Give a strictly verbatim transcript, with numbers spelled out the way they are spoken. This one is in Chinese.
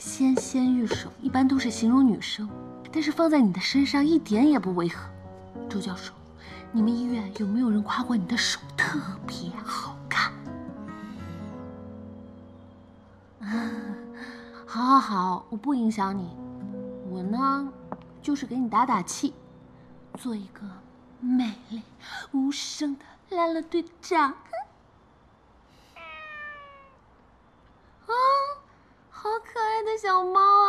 纤纤玉手一般都是形容女生，但是放在你的身上一点也不违和。周教授，你们医院有没有人夸过你的手特别好看？啊，好好好，我不影响你。我呢，就是给你打打气，做一个美丽无声的啦啦队长。 小猫。